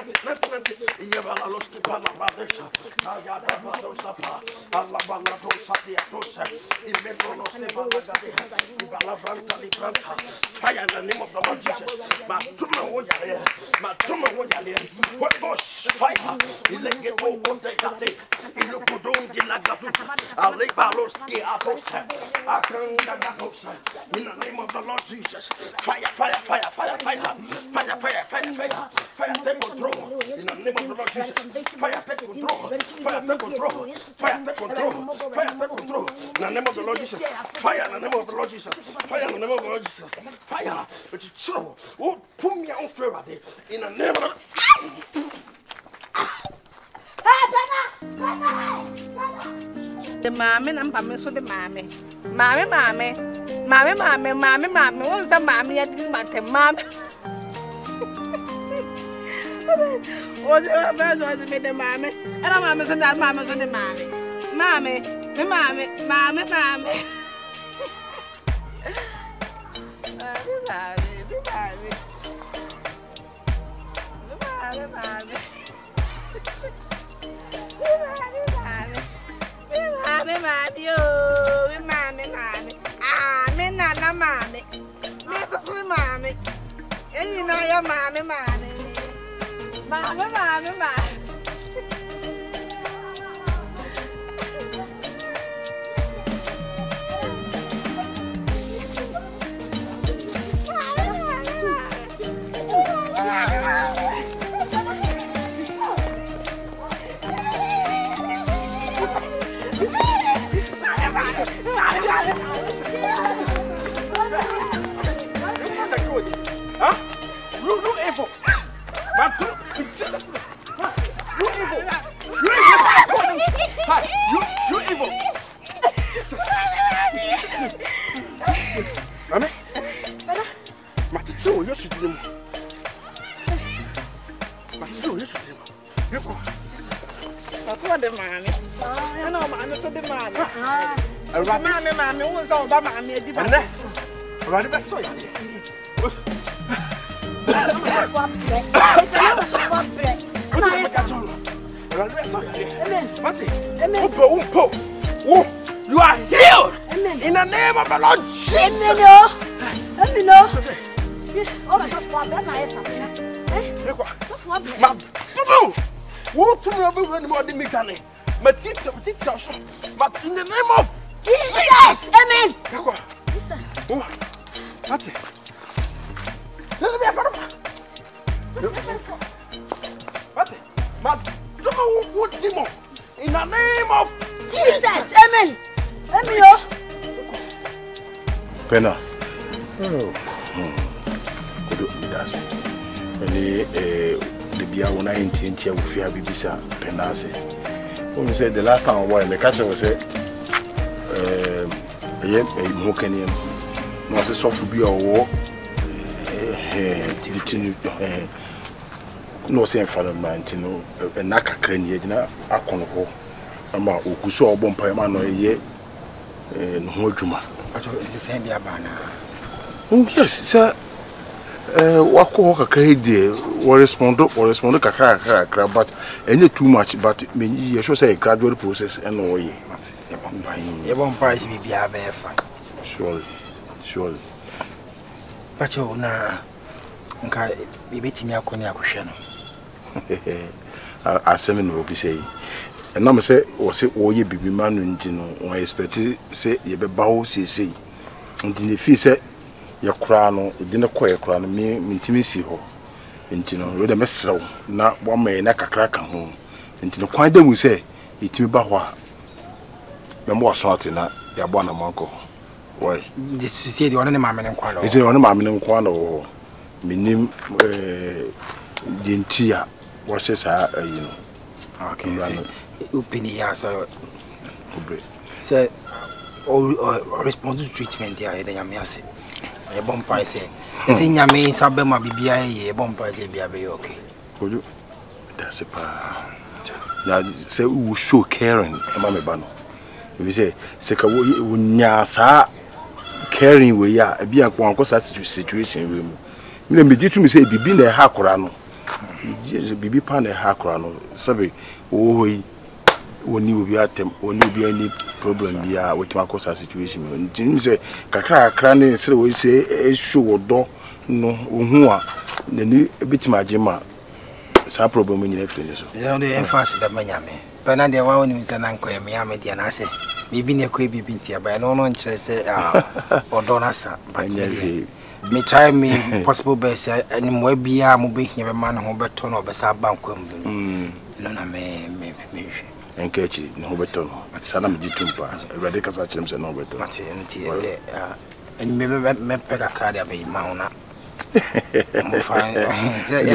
Fire in the name of the Lord Jesus. In the name of the Lord Jesus. Fire, fire, fire, fire, fire, fire, fire, fire, fire. Fire, take control. In the name of the Lord Jesus. Fire, take control. Fire, take control. Fire, take control. Fire, take control. In the name of the Lord Jesus. Fire, in the name of the Lord Jesus. Fire, in the name of the Lord Jesus. Fire, which is true. Oh, put me on favor day. In the name of the mammy and mammy, so the mammy. Mammy, mammy, mammy, mammy, mammy, mammy, what's the mammy? I didn't matter, mammy. What's the first one to be the mammy? And I'm mammy, so that mamma's on the mammy. Mammy, the mammy, mammy, mammy. The mammy, the mammy, Mammy, ah, me nana, mammy. This is mammy. And you know your mammy, mammy. Mammy, mammy, mammy. You are healed. Amen. In the name of the Lord Jesus. Amen. But in the name of Jesus. Amen. That's it. In the name of Jesus. Amen. Pena. Kudu ndasi. Ele debia wona intentia ofia bibisa Pena se. We said the last time we catch we say Mokanian. No say sofu bi owo. No say from 19 no nakakra ni agina akon ho. Ama okuso obo mpa ma no ye no ho adwuma. It is same Abana. Yes, sir. Wako kakra dey we respond kakra but any too much but me you should say gradual process and no ye. Ebon price be bia be fine. Surely. But you na nka be betimi akoni akohwe no. Asemi no be say. And I say, or say, oh, ye be man, you know, or expect say ye be bow, say, and then if he said your crown, dinner quay crown, me, intimacy ho, and you know, with a mess so, not one may knock a crack and home, and you know, quite then we say, it me bawa. Memoir sorting at your bona monko. Why, this is the only mammy and quano. Is the only mammy and quano, meaning dintia washes her, you know. Okay. Open the ass or response to treatment there, I may say. A bomb price, I think I may suburb BBI, a bomb price, be okay. Could you? That's a pa. Now say, who show caring, Mammy Bano. If you say, Sekawa, caring we are, a bianco situation with him. You may be to me say, be been a hacorano. bibi pa na ha kora no sabe wo yi woni obi atem woni obi any problem bia we twa cause situation me ntim say kakra kakra ne sire we say esu wodo no ohu a na ni bitima jema sa problem nyina firi so ya on the emphasis da manya me bana de wa woni misa na nkoya me amede na ase bibi ne ko bibi ntia ba no no nkire say odo na sa but me try me possible best any mo bia mo be hia be ma no ho beto no be sa ba nkoa mu no na me enkechi no beto no sana me jitumpa everybody ka sa chim se no beto mate nti e any me pega card abi ma ona mo fine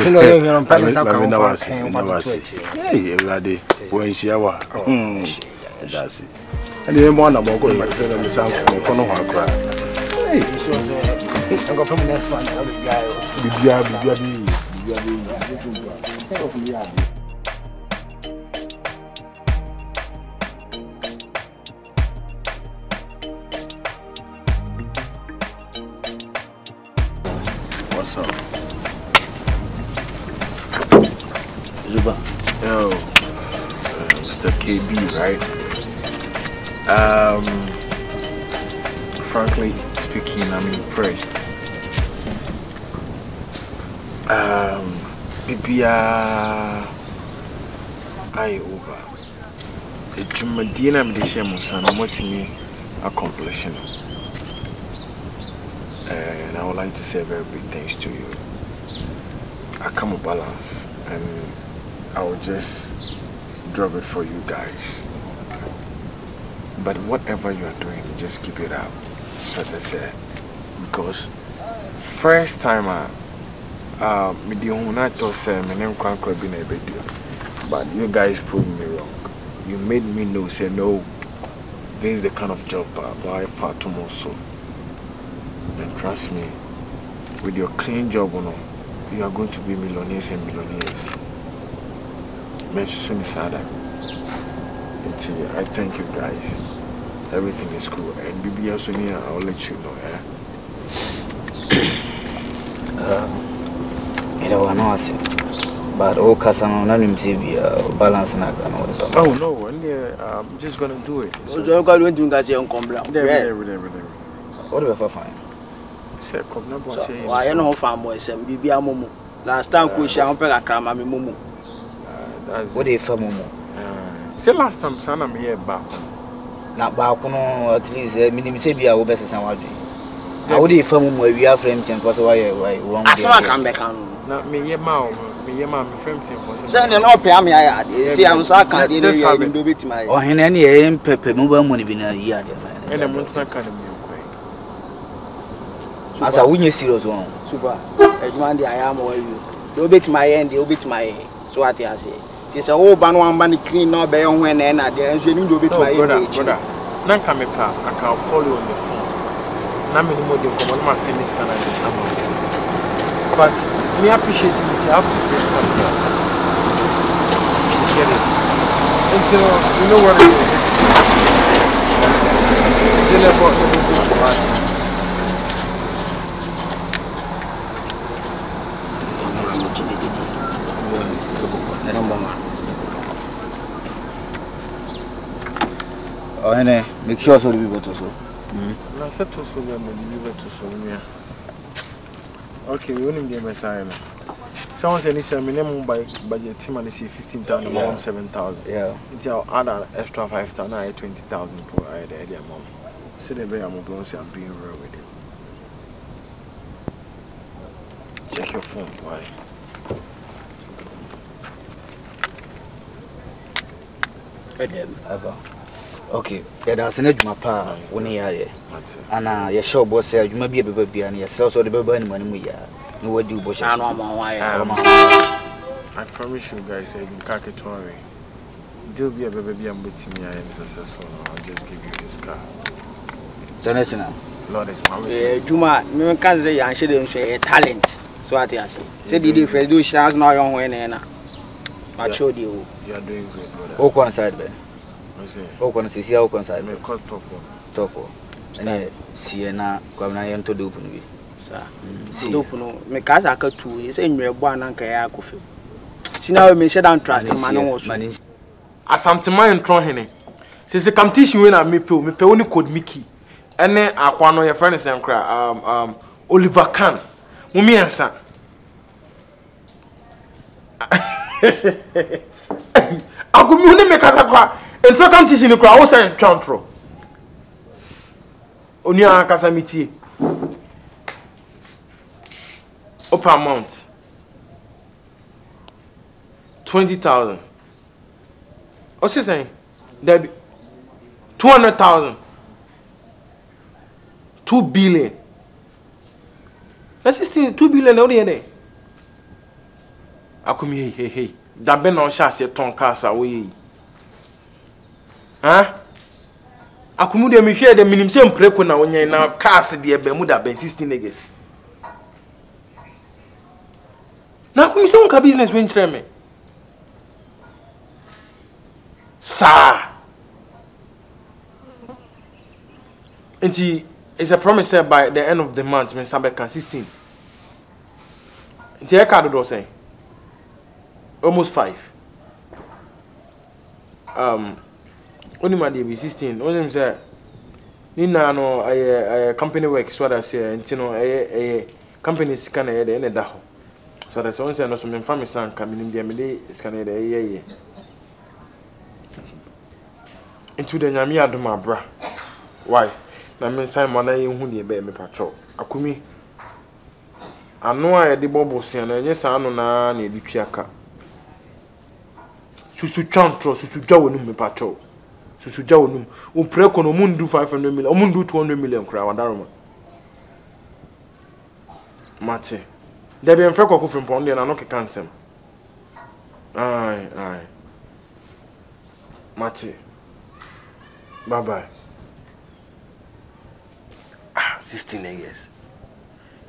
you know you on pa sa ka mo hey everybody when she wa that's it and you mo na mo go me se na me sa ko no ho akra hey I'm going from the next one. I'll be guy. Be what's up? Juba. Yo, Mr. KB, right? Frankly speaking, I'm impressed. Bibia I over. The Jumadina Medisha Musan, I'm watching me accomplish. And I would like to say very big thanks to you. I come a balance and I will just drop it for you guys. But whatever you are doing, just keep it up. So that's it. Because first time but you guys proved me wrong. You made me know, say no, this is the kind of job I far too much so. And trust me, with your clean job or no, you are going to be millionaires and millionaires. Mention Sada. I thank you guys. Everything is cool. And BBS Sonia, I'll let you know, yeah. I know I said, but all Cassano TV balance and I can all the time. Oh, no, I'm just gonna do it. So, you're going to get your own complaint. What do you have to find? I know farm boys and Bibia Momo. Last time, Kusha, Pella Cram, I mean, Momo. What do you feel, Momo? Say, last time, son, I'm here back. Not back, at least, minimum, say, be our best. I would have found where we are framed and was why I wrong. I saw come back on. Me, your mom, me, your mom, framed him for some. Send an opium, I see, I'm sorry, I didn't have to do it to my. Or in any aim, Pepe, move on when you've been a year. And I'm not going to be okay. As a witness, he was wrong. Super. As one day I am all you. You bit my end, you bit my. So what I say. It's a whole band, one band clean, no beyond when and at the end, you need to bit my. Brother, Nankameka, I can call you on the phone. I but me appreciating it, you have to face it. You get it? Until you know what it is. You never to do it. Make sure so we go to so. I said to Sonia, deliver to Sonia. Okay, we only gave a sign. Someone said, I'm going by the team and see 15,000, 7,000. Yeah. It's our other extra 5,000, 20,000 per idea, mom. So they bear, I'm going to say, I'm being real with you. Check your phone, why? Okay, yeah, that's an edge, my pa. When he are and your shop was said, you may be a baby and yourself or the baby money we are. You will do bush. I promise you guys, I'm Kakatory. Do be a baby and with me. I am successful. I'll just give you this car. Donation, Lord is my Juma. You can't say I shouldn't say a talent. So I say, did you do shouts now? Young when I showed you, you are doing great. Walk one side, Ben. Oh, can see how concerned me called Topo. And Siena, come on to Dupuno. Sir, Dupuno, make us a cut to his annual one and Kayako. Chinawe me share and trust manu osu. Asamtima entron hene. Since the competition when I me pe only code Mickey. Ene akwano your friend is enkra Oliver Kahn. Mummy ansa. Agumi uni me kasa kwa entron competition ni kwa osa entron tro. Oni an kasa mitie. Upper amount 20,000. What's he saying? There be 200,000. 2 billion. That's just 2 billion only in there. I come here, hey. That Ben on shall say ton cars away. Huh? I come here, me share the minimum same break when I want you now. Cars the Bermuda Ben 16 again. Na commission on business when treme. Sir. Enti is a promise said by the end of the month when Sabbath can 16. Enti e ka do say. Almost 5. Only my day 16. What him say? Ni na no a company work so that say enti no a company sika na e de na da. So that's only I know some family son coming in the middle is Canada. Into the Yami Adoma bra. Why? Namin Simon, I who the baby patrol. Akumi. I know I had the bobbles and yes, I know none the Piaka. Susu Chantro, Susu Jawanum patrol. Susu Jawanum, Upreco, Mundu 500 million, Mundu 200 million crown, Daruma. Mate. There be a fair cocoa from Pondy and I knock cancer. Aye. Matty. Bye. 16 years.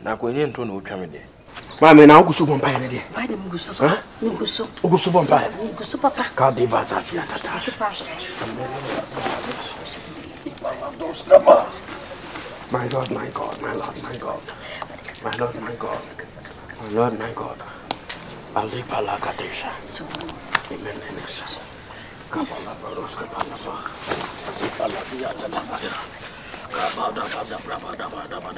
Now go in to no coming there. Mamma, now go so one by the day. Why the Muguso? Muguso one by Muguso Papa. God, the Vasatia. My God, my God, my Lord, my God. My Lord, my God. My Lord, my God. Alipa la Kadesha. Amen. Kabala Baros Kapanaba. Alipa la Diata Dabada. Kabada Brava Dabadaba.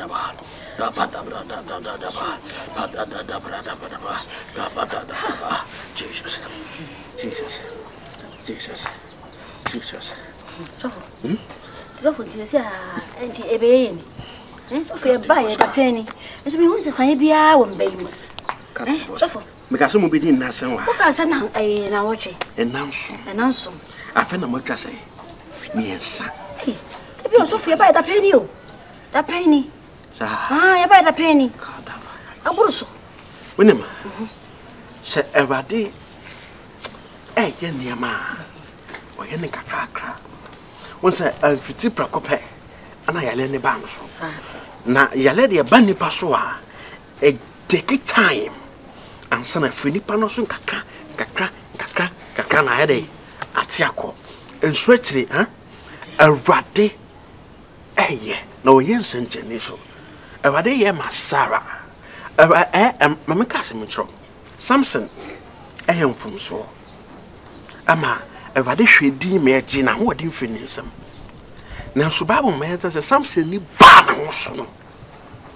Dabada Brada Dabadaba. Badada Dabadaba. Dabada Dabada. Jesus. Jesus. Jesus. Jesus. So, so for a buyer, the penny. As we want to say, be our baby. Because some will be in Nassau. What I said, I watch it. Announce. I found a much I say. Yes, hey, if you're so fair by the penny, that penny. Ah, about the penny. I will so. Winner, said ever day. Eh, dear ma, or any crack. Once I fit Pracope. And I learned the bounce. Now, you let your bandy passoa. It take time. And son of Finipanos and Kakra, Ade, Atiako, and Sweatry, eh? A ratty. Eh, yeah, no, yes, and Jeniso. A ratty, yeah, my Sarah. A rat, and Mamma Casimintro. Samson, I am from so. Ama, a ratty, she deemed me a gin, and what infinite. Now, Subabu meant as a Samson, you ban also.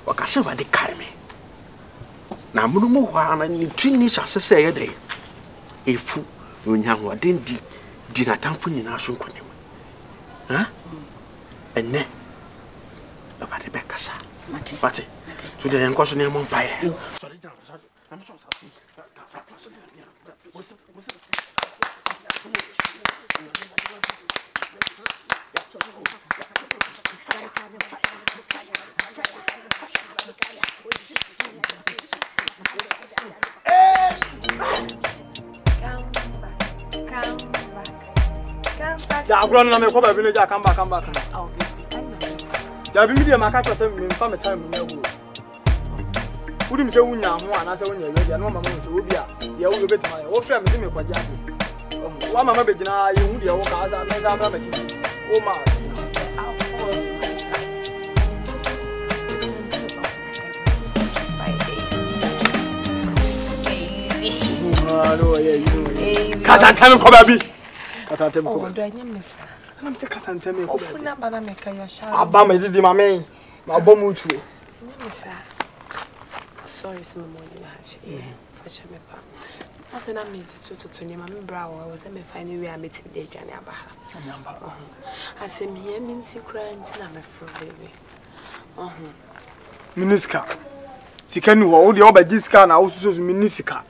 Or Cassava de Carme. Now, Munuan and Trinis as a say a day. A fool, when you were dindy, did not unfin in our sunken. Huh? And then about the Beccas. But to the unquestioning among pie. Sorry, I'm so sorry. Come back. There be media market for me for time me go. Who me say we nya ho ana say we nya we no mama so obi a. Dey we bet my. Wo frame me kwaje abi. Wo mama be gina ye hu dey wo ka za me za bra me chi. O ma. Baby. no, yeah, you know. Kasantem kobabi. Kasantem kobabi. Oh, do I need miss? I'm say kasantem kobabi. Oh, funa bana make your shower. Aba me didi mame. Ma bomu tu. Miss. Sorry, some more than that. Yeah, fetch me pa. I said I meet to name mame brow. I was me find where I meet the journey aba. Number. I say me minti kura nti na me fro baby. Oh. Miniska. Sika ni wo de obagiska na wo so so miniska.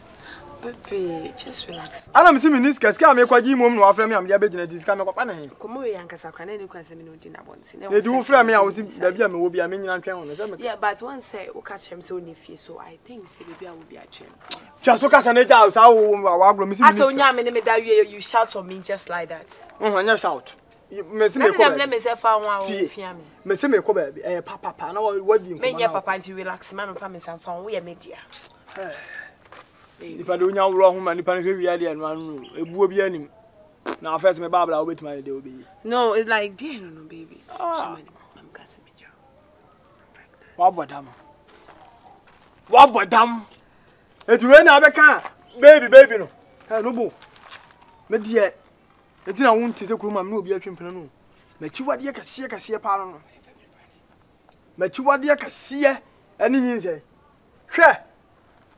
Pepe, just relax. Ana msi miniska sika me kwaji mom no afra me am ya begina diska me kwapa na hin. Komo we yankasa kra na ni kwase me no di na bonse. Na di wo fra me a wo si bia me wo bia me nyina twen ho na. Yeah, but once say wo ka chem say oni fie so I think say bia wo bia chem. Just so ka sa na ja so wa agro msi miniska. Asa onya me ne me da wie you shout on me just like that. Onya shout. Me se me ko. Na me se fa won a wo fia me. Me se me ko ba bi eh papa pa na wo di nko. Me nya papa nti relax ma me fa me san fa wo ye media. Eh. Nipa do nya woro ho ma nipa ne hwia de anu anu ebuo bi anim na afet me babla wo betima de obi no it's like dear no baby I'm casa me jo wa bodam etu we na be kan baby no ha no bu me de enti na won ti se kru ma me obi atwempena no ma chiwade ya kase pa no ma chiwade ya kase ani nyinze hwe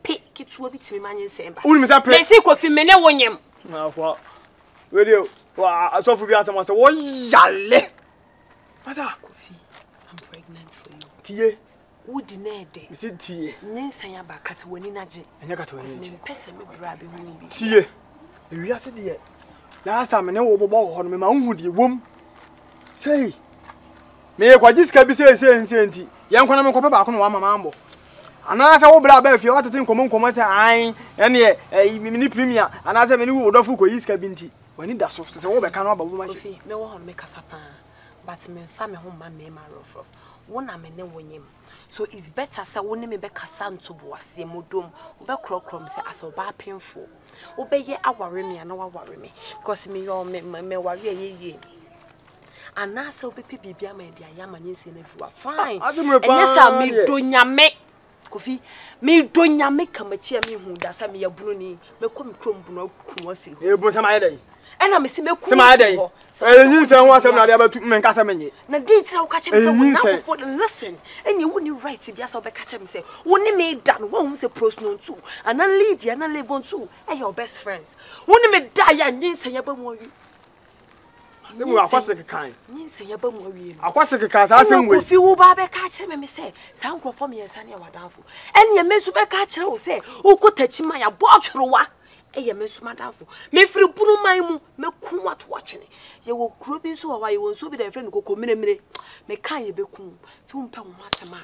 pick it to be to me nsemba unu misa pre mesi kofi mene wonyem na kwa radio wa asofu bi asama so wo yale mata kofi I'm pregnant for you tie would need mesi tie nyensan abakat woni naje enya kat woni naje pese me bra be hunu bi tie ewi ase de last time ne wo bobo wo hono me ma hu de wom sei me kwa jiska bi sei nti yankwana me kopa ba ko no wa mama ambo ana sa wo bra ba fie watatin komo ta an ene e mini premier ana sa mini wo dofu ko yiska binti wani da so se wo be kan oba buma fie me wo ho me kasapa but me fa me ho ma me ma rof wo na me ne wonyem so it's better sa wo ne me be kasanto bo ase modom wo be krokrom se aso ba penfo wo be ye aware me ana waware me because me yo me ware ye ana sa wo be pi bibia ma dia ya ma nyense na fiwa fine enya sa me donyame Kofi, me don't ya make a mature me who does me a bruni, me come crumble, come with you. It was a maiden. And I miss me come a day. And you say, I want somebody about to make us a menu. Now, did you catch him for the lesson? And you wouldn't write if you saw the catch himself. Only made done once a pros known too, and a lady and a live on too, and your best friends. Only me die and you say about more. Aquastic kind. Ninsay a bum worry. Aquastic cars, I think with you, Baba catch him and me say, Sanko for me and Sanya Wadafu. And your Miss Catcher will say, O could touch my botchroa. A your Miss Madafu. May free Punu Maimu, make cum what watching. You will group in so while you will so be the friend go come in a minute. Make kind be cum, 2 pound master man.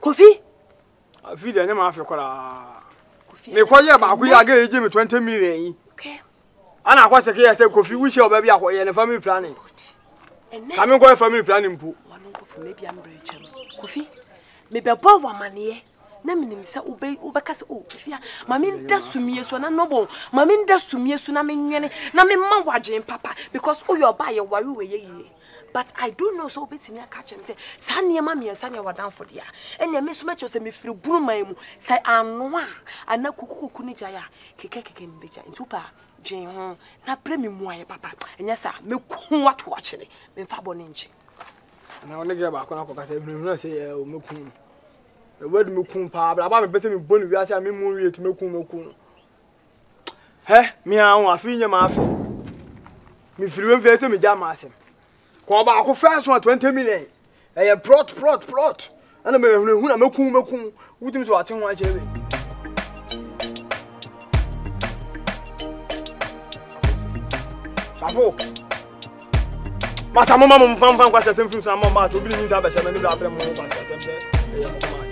Coffee? I feed the name of your collar. May quite about we are going to give you 20 million. Okay. Ana kwase ke yase kofi wuche obabi akoye ne family planning. Kame ko family planning mpo. Wanu kofi ne bia mbre chem. Kofi me be bo wa mane na minim se obeka se o fia. Mami nda sumie so na nobo. Mami nda sumie so na menwene na me ma wagen papa because o your ba ye wari we ye. But I do know so bit in catch him say sane ma me sane wa down for dia. Enya me so me cho se me firi bunu man mu say anoa ana kukuku ni jaya keke mbeja ntupa. Jehon, na premium aye papa. Enya sa me kun wat watching me fa bo nche. Na woni ge ba akona kokasa ebirim na say o me kun. E wadu me kun pa ba me pese me bonu wi ase me mun wi ti me kun. He, me an afi nya ma afi. Me firiwe fe se me ja ma asem. Ko ba akofan so 20 million. E ye plot. Ana me hunu na me kun. Wutim so atin ho a jere. Bravo. Masa mama mumfam fam kwa sesem film sa mama to bi ni nza ba sha me ni do abrem mo kwa sesem se e mo ma.